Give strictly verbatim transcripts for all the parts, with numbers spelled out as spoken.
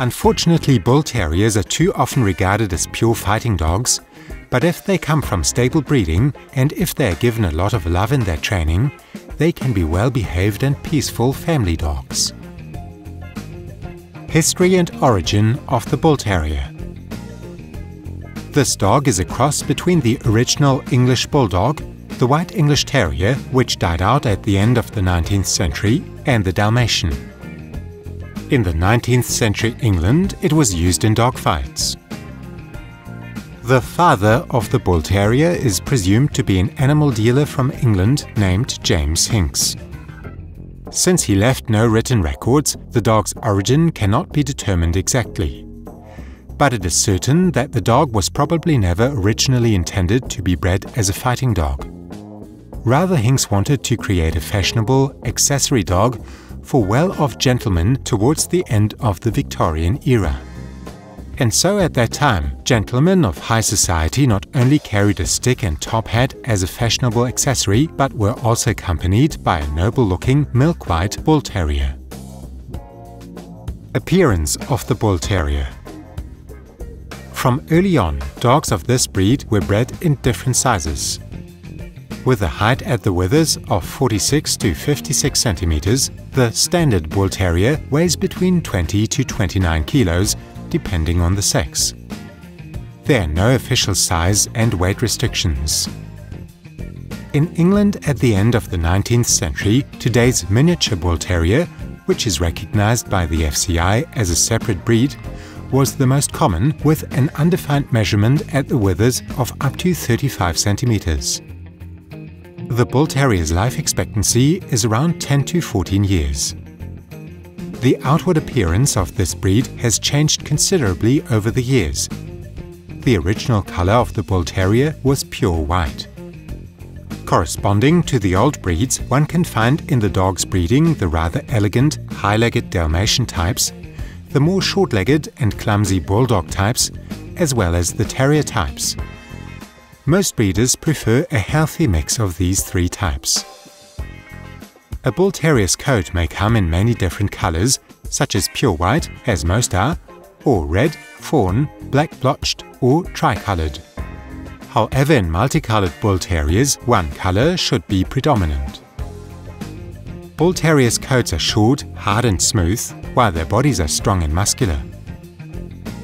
Unfortunately, Bull Terriers are too often regarded as pure fighting dogs, but if they come from stable breeding and if they are given a lot of love in their training, they can be well-behaved and peaceful family dogs. History and origin of the Bull Terrier. This dog is a cross between the original English Bulldog, the White English Terrier, which died out at the end of the nineteenth century, and the Dalmatian. In the nineteenth century England, it was used in dogfights. The father of the Bull Terrier is presumed to be an animal dealer from England named James Hinks. Since he left no written records, the dog's origin cannot be determined exactly. But it is certain that the dog was probably never originally intended to be bred as a fighting dog. Rather, Hinks wanted to create a fashionable, accessory dog for well-off gentlemen towards the end of the Victorian era. And so at that time, gentlemen of high society not only carried a stick and top hat as a fashionable accessory, but were also accompanied by a noble-looking milk-white Bull Terrier. Appearance of the Bull Terrier. From early on, dogs of this breed were bred in different sizes. With a height at the withers of forty-six to fifty-six centimeters, the standard Bull Terrier weighs between twenty to twenty-nine kilos, depending on the sex. There are no official size and weight restrictions. In England at the end of the nineteenth century, today's miniature Bull Terrier, which is recognized by the F C I as a separate breed, was the most common, with an undefined measurement at the withers of up to thirty-five centimeters. The Bull Terrier's life expectancy is around ten to fourteen years. The outward appearance of this breed has changed considerably over the years. The original color of the Bull Terrier was pure white. Corresponding to the old breeds, one can find in the dog's breeding the rather elegant, high-legged Dalmatian types, the more short-legged and clumsy Bulldog types, as well as the Terrier types. Most breeders prefer a healthy mix of these three types. A Bull Terrier's coat may come in many different colors, such as pure white, as most are, or red, fawn, black blotched, or tricolored. However, in multicolored Bull Terriers, one color should be predominant. Bull Terriers' coats are short, hard and smooth, while their bodies are strong and muscular.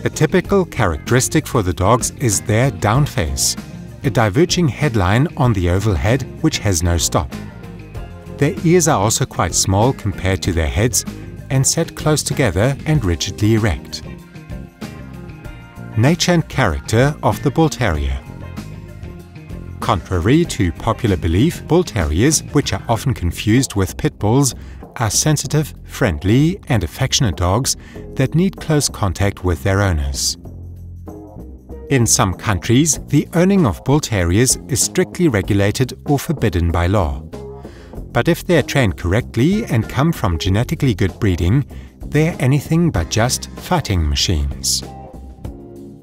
A typical characteristic for the dogs is their downface, a diverging headline on the oval head which has no stop. Their ears are also quite small compared to their heads and set close together and rigidly erect. Nature and character of the Bull Terrier. Contrary to popular belief, Bull Terriers, which are often confused with pit bulls, are sensitive, friendly and affectionate dogs that need close contact with their owners. In some countries, the owning of Bull Terriers is strictly regulated or forbidden by law. But if they are trained correctly and come from genetically good breeding, they are anything but just fighting machines.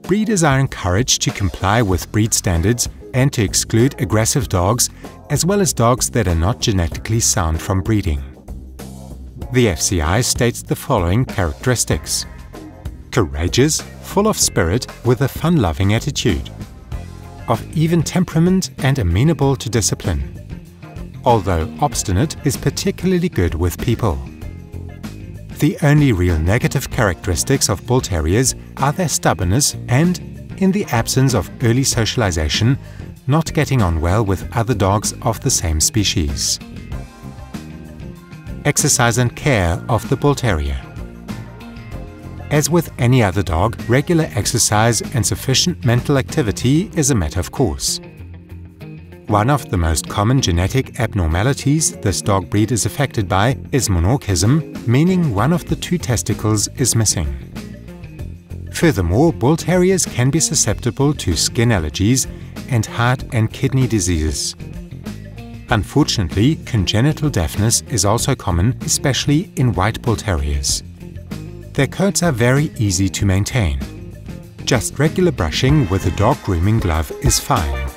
Breeders are encouraged to comply with breed standards and to exclude aggressive dogs, as well as dogs that are not genetically sound from breeding. The F C I states the following characteristics: courageous, full of spirit, with a fun-loving attitude, of even temperament and amenable to discipline. Although obstinate, is particularly good with people. The only real negative characteristics of Bull Terriers are their stubbornness and, in the absence of early socialization, not getting on well with other dogs of the same species. Exercise and care of the Bull Terrier. As with any other dog, regular exercise and sufficient mental activity is a matter of course. One of the most common genetic abnormalities this dog breed is affected by is monorchism, meaning one of the two testicles is missing. Furthermore, Bull Terriers can be susceptible to skin allergies and heart and kidney diseases. Unfortunately, congenital deafness is also common, especially in white Bull Terriers. Their coats are very easy to maintain. Just regular brushing with a dog grooming glove is fine.